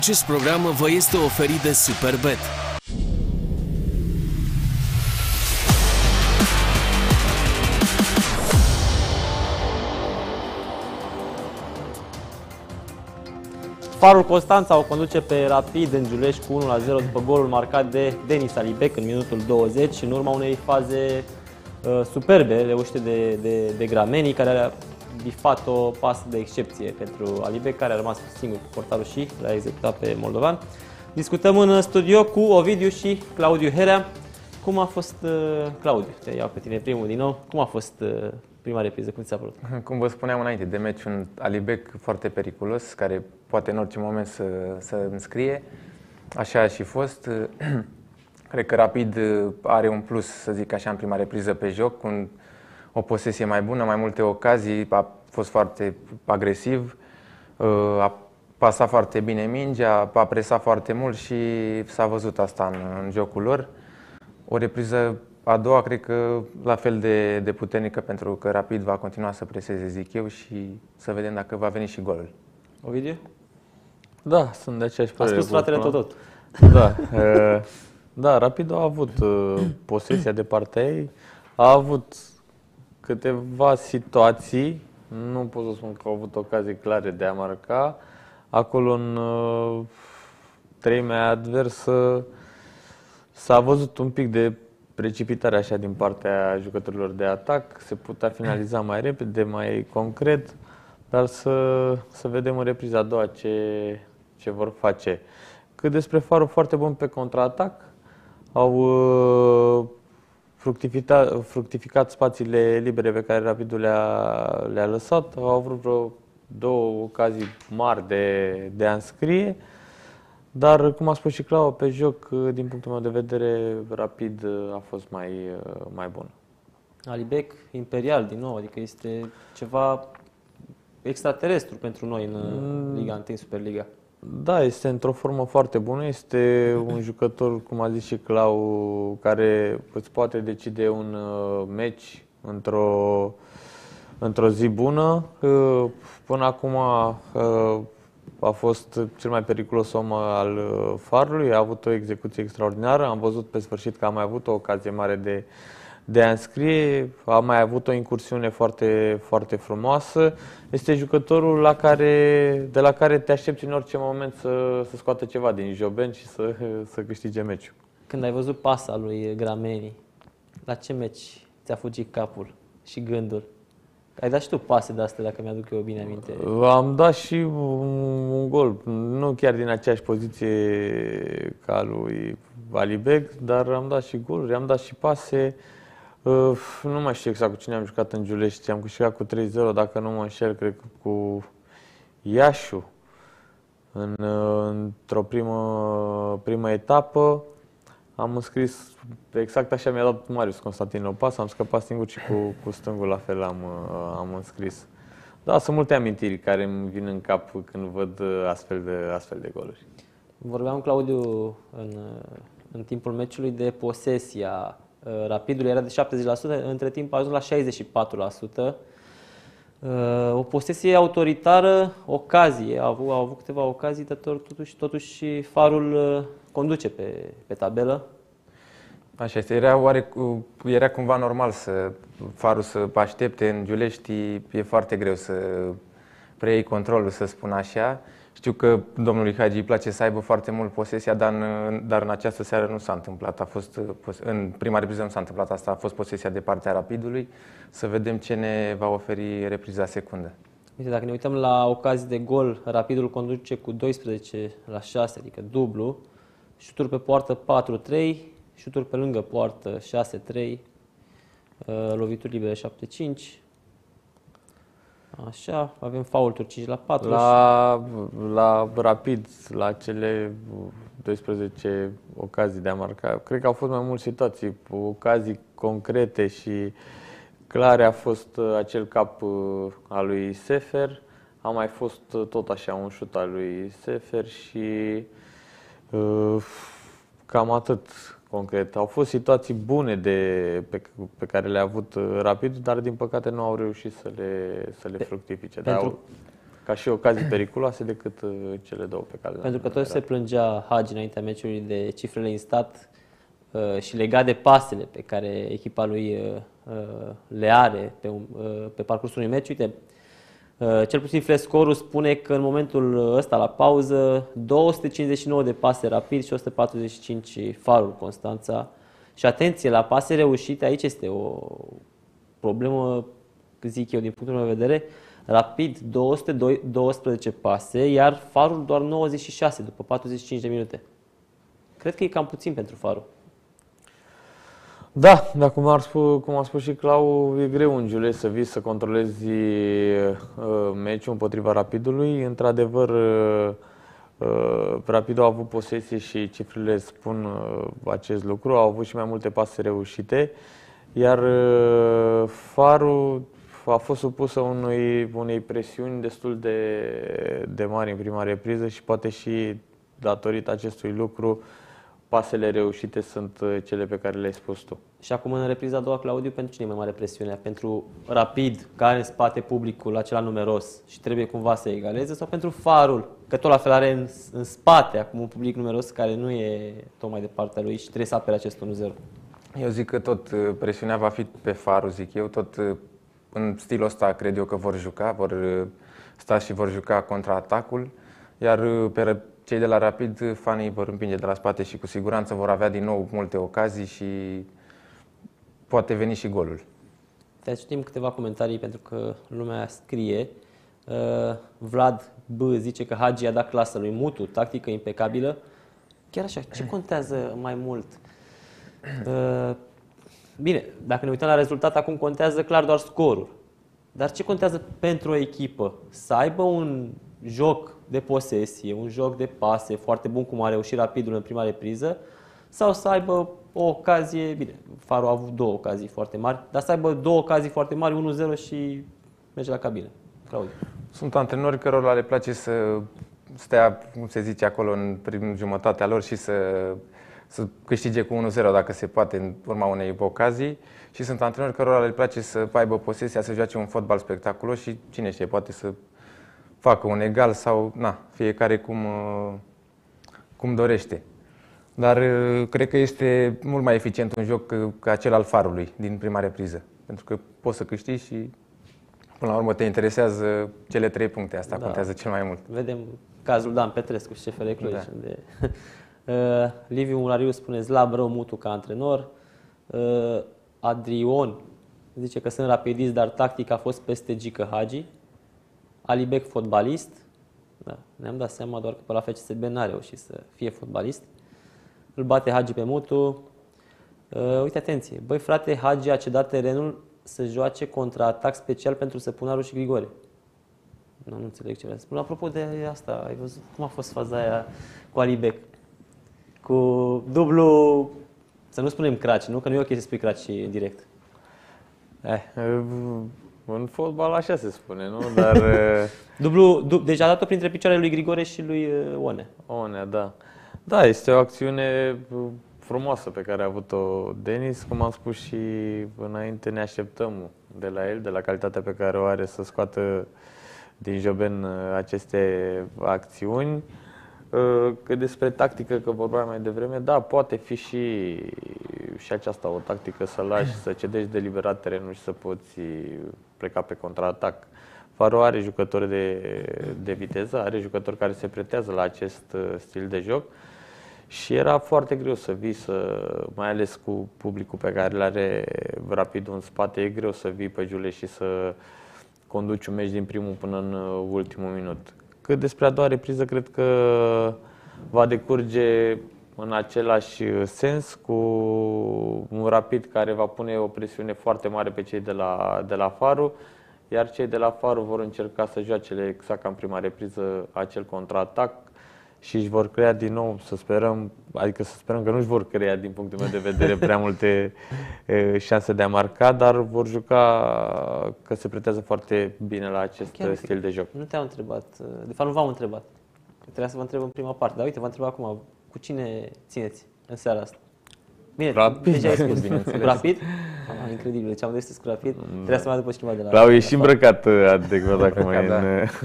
Acest program vă este oferit de Superbet. Farul Constanța o conduce pe Rapid în Giulești cu 1-0 după golul marcat de Denis Alibec în minutul 20 și în urma unei faze superbe reușite de Grameni, care a bifat o pasă de excepție pentru Alibec, care a rămas singur cu portarul și l-a executat pe moldovan. Discutăm în studio cu Ovidiu și Claudiu Herea. Cum a fost, Claudiu, te iau pe tine primul din nou, cum a fost prima repriză, cum ți s-a părut? Cum vă spuneam înainte de meci, un Alibec foarte periculos, care poate în orice moment să înscrie. Așa a și fost. Cred că Rapid are un plus, să zic așa, în prima repriză pe joc, cu o posesie mai bună, mai multe ocazii, a fost foarte agresiv, a pasat foarte bine mingea, a presat foarte mult și s-a văzut asta în jocul lor. O repriză a doua, cred că la fel de puternică, pentru că Rapid va continua să preseze, zic eu, și să vedem dacă va veni și golul. Ovidiu? Da, sunt de aceeași părere. A spus fratele tot. Da. Da, Rapid a avut posesia de partea ei, a avut câteva situații, nu pot să spun că au avut ocazii clare de a marca. Acolo în treimea adversă s-a văzut un pic de precipitare așa din partea jucătorilor de atac, se putea finaliza mai repede, mai concret, dar să vedem în repriza a doua ce vor face. Cât despre Farul, foarte bun pe contraatac, au fructificat spațiile libere pe care Rapidul le-a lăsat, au avut vreo două ocazii mari de a înscrie. Dar, cum a spus și Clau, pe joc, din punctul meu de vedere, Rapid a fost mai bun. Alibec, imperial din nou, adică este ceva extraterestru pentru noi în Liga 1, Superliga. Da, este într-o formă foarte bună, este un jucător, cum a zis și Clau, care îți poate decide un meci într-o zi bună. Până acum a fost cel mai periculos om al Farului, a avut o execuție extraordinară, am văzut pe sfârșit că a mai avut o ocazie mare de a înscrie, a mai avut o incursiune foarte, foarte frumoasă. Este jucătorul de la care te aștepți în orice moment să scoată ceva din joben și să câștige meciul. Când ai văzut pasa lui Grameni, la ce meci ți-a fugit capul și gândul? Ai dat și tu pase de astea, dacă mi-aduc eu bine aminte. Am dat și un gol, nu chiar din aceeași poziție ca lui Alibec, dar am dat și goluri, am dat și pase. Nu mai știu exact cu cine am jucat în Giulești, am câștigat cu 3-0, dacă nu mă înșel, cred că cu Iașu, într-o primă etapă. Am înscris, exact așa mi-a dat Marius Constantin o pas, am scăpat singur și cu stângul la fel am înscris. Da, sunt multe amintiri care îmi vin în cap când văd astfel de goluri. Vorbeam, Claudiu, în timpul meciului de posesia Rapidului, era de 70%, între timp a ajuns la 64%. O posesie autoritară, ocazie, au avut câteva ocazii, dar totuși Farul conduce pe tabelă. Așa este, era cumva normal să Farul să aștepte în Giulești, e foarte greu să preiei controlul, să spun așa. Știu că domnului Hagi îi place să aibă foarte mult posesia, dar în această seară nu s-a întâmplat. În prima repriză nu s-a întâmplat asta, a fost posesia de partea Rapidului. Să vedem ce ne va oferi repriza secundă. Uite, dacă ne uităm la ocazii de gol, Rapidul conduce cu 12-6, adică dublu. Șuturi pe poartă 4-3, șuturi pe lângă poartă 6-3, lovituri libere 7-5. Așa, avem faulturi 5-4. La Rapid, la cele 12 ocazii de a marca, cred că au fost mai multe situații, ocazii concrete și clare. A fost acel cap al lui Sefer, a mai fost tot așa un șut al lui Sefer și cam atât concret. Au fost situații bune pe care le-a avut Rapid, dar din păcate nu au reușit să le fructifice. Dar ca și ocazii periculoase decât cele două pe care le-am. Pentru că tot se plângea Hagi înaintea meciului de cifrele în stat și legat de pasele pe care echipa lui le are pe parcursul unui meci. Uite, cel puțin Flescorul spune că în momentul ăsta, la pauză, 259 de pase rapid și 145 Farul Constanța. Și atenție, la pase reușite, aici este o problemă, zic eu, din punctul meu de vedere. Rapid 212 pase, iar Farul doar 96 după 45 de minute. Cred că e cam puțin pentru Farul. Da, dar cum a spus și Clau, e greu în Giulești să vii să controlezi meciul împotriva Rapidului. Într-adevăr, Rapidul a avut posesie și cifrele spun acest lucru. Au avut și mai multe pase reușite, iar Farul a fost supusă unei presiuni destul de mari în prima repriză și poate și datorită acestui lucru pasele reușite sunt cele pe care le-ai spus tu. Și acum în repriza a doua, Claudiu, pentru cine e mai mare presiunea? Pentru Rapid, care în spate publicul acela numeros și trebuie cumva să egaleze, sau pentru Farul, că tot la fel are în spate acum un public numeros care nu e tocmai de partea lui și trebuie să apere acest 1-0? Eu zic că tot presiunea va fi pe Farul, zic eu, tot în stilul ăsta cred eu că vor juca, vor sta și vor juca contraatacul, iar pe cei de la Rapid, fanii vor împinge de la spate și cu siguranță vor avea din nou multe ocazii și poate veni și golul. Te citim câteva comentarii pentru că lumea scrie. Vlad B zice că Hagi a dat clasă lui Mutu, tactică impecabilă. Chiar așa, ce contează mai mult? Bine, dacă ne uităm la rezultat, acum contează clar doar scorul. Dar ce contează pentru o echipă? Să aibă un joc de posesie, un joc de pase foarte bun, cum a reușit Rapidul în prima repriză, sau să aibă o ocazie, bine, Farul a avut două ocazii foarte mari, dar să aibă două ocazii foarte mari, 1-0 și merge la cabină. Claudiu. Sunt antrenori cărora le place să stea, cum se zice, acolo în primul jumătatea lor și să câștige cu 1-0 dacă se poate în urma unei ocazii și sunt antrenori cărora le place să aibă posesia, să joace un fotbal spectaculos și cine știe, poate să facă un egal sau, na, fiecare cum dorește. Dar cred că este mult mai eficient un joc ca cel al Farului din prima repriză. Pentru că poți să câștigi și, până la urmă, te interesează cele 3 puncte. Asta da, contează cel mai mult. Vedem cazul Dan Petrescu și CFR Cluj. Da. Unde... Liviu Mulariu spune slab rău Mutu ca antrenor. Adrion zice că sunt rapidist, dar tactic a fost peste Gică Hagi. Alibec, fotbalist. Da, ne-am dat seama doar că pe la FCSB n-a reușit să fie fotbalist. Îl bate Hagi pe Mutu. Uite, atenție. Băi, frate, Hagi a cedat terenul să joace contraatac special pentru Săpunaru și Grigore. Nu înțeleg ce vreau să spun. Apropo de asta, ai văzut cum a fost faza aia cu Alibec? Cu dublu, să nu spunem craci, nu? Că nu e ok să spui craci în direct. În fotbal așa se spune, nu? Dar deci a dat-o printre picioarele lui Grigore și lui One. One, da. Da, este o acțiune frumoasă pe care a avut-o Denis. Cum am spus și înainte, ne așteptăm de la el, de la calitatea pe care o are să scoată din joben aceste acțiuni. Că despre tactică, că vorbeam mai devreme, da, poate fi și aceasta o tactică, să lași, să cedești deliberat terenul și să poți pleca pe contraatac. Farul are jucători de viteză, are jucători care se pretează la acest stil de joc și era foarte greu să vii, mai ales cu publicul pe care îl are Rapidul în spate, e greu să vii pe Giulești și să conduci un meci din primul până în ultimul minut. Că despre a doua repriză cred că va decurge în același sens, cu un Rapid care va pune o presiune foarte mare pe cei de la Farul, iar cei de la Farul vor încerca să joace exact ca în prima repriză acel contraatac și își vor crea din nou, să sperăm că nu își vor crea din punctul meu de vedere prea multe șanse de a marca, dar vor juca că se pretează foarte bine la acest stil de joc. Nu te-am întrebat, de fapt nu v-am întrebat, trebuia să vă întreb în prima parte, dar uite, v-am întrebat acum, cu cine țineți în seara asta? Bine, Rapid. Deja ai spus, bineînțeles. Rapid? Ah, incredibil, ce am zis cu Rapid. Trebuia să mai după schimba de la... L-au ieșit îmbrăcat adecvat acum în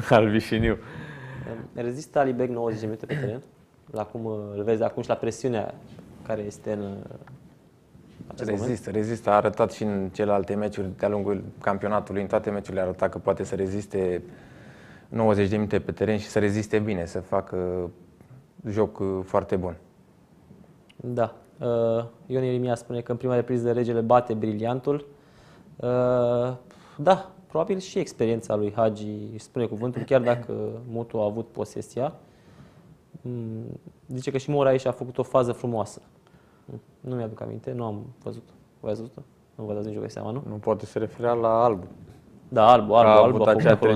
albișiniu. Rezistă Alibec 90 minute pe teren. La cum îl vezi acum și la presiunea care este în acest moment? Rezistă. A arătat și în celelalte meciuri de-a lungul campionatului. În toate meciurile a arătat că poate să reziste 90 de minute pe teren și să reziste bine, să facă joc foarte bun. Da. Ionel Irimia spune că în prima repriză regele bate briliantul. Da, probabil și experiența lui Hagi își spune cuvântul, chiar dacă Mutu a avut posesia. Zice că și Moraes a făcut o fază frumoasă. Nu mi-aduc aminte, nu am văzut-o. Voi ați văzut-o? Nu vă dați nicio seama, nu? Nu poate se referea la Albu. Da, Albu a făcut acolo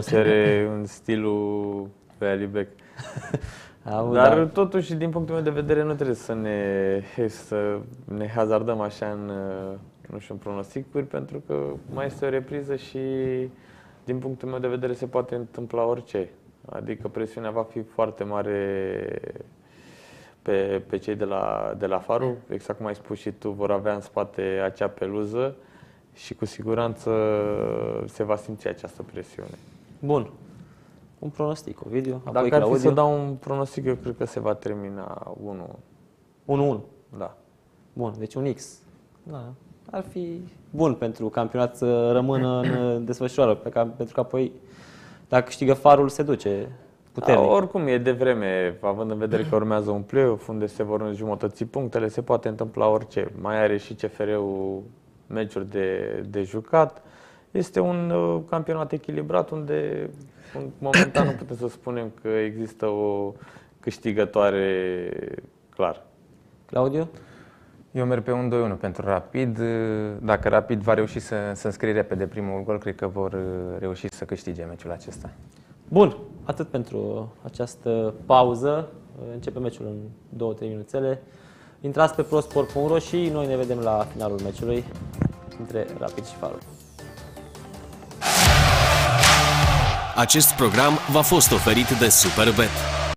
în stilul pe Alibec. Dar da, totuși, din punctul meu de vedere, nu trebuie să ne hazardăm așa în, nu știu, în pronosticuri, pentru că mai este o repriză și, din punctul meu de vedere, se poate întâmpla orice. Adică presiunea va fi foarte mare pe cei de la Farul. Exact cum ai spus și tu, vor avea în spate acea peluză și cu siguranță se va simți această presiune. Bun. Un pronostic, o video. Dacă apoi ar fi să dau un pronostic, eu cred că se va termina 1-1. Da. Bun, deci un X. Da. Ar fi bun pentru campionat să rămână în desfășurare, pentru că apoi, dacă câștigă Farul, se duce puternic. Da, oricum e de vreme, având în vedere că urmează un play-off unde se vor înjumătăți punctele, se poate întâmpla orice. Mai are și CFR-ul meciuri de jucat. Este un campionat echilibrat unde momentan nu putem să spunem că există o câștigătoare clar. Claudiu? Eu merg pe un 2-1 pentru Rapid. Dacă Rapid va reuși să înscrie repede primul gol, cred că vor reuși să câștige meciul acesta. Bun, atât pentru această pauză. Începe meciul în 2-3 minuțele. Intrați pe ProSport.ro și noi ne vedem la finalul meciului între Rapid și Farul. Acest program v-a fost oferit de Superbet.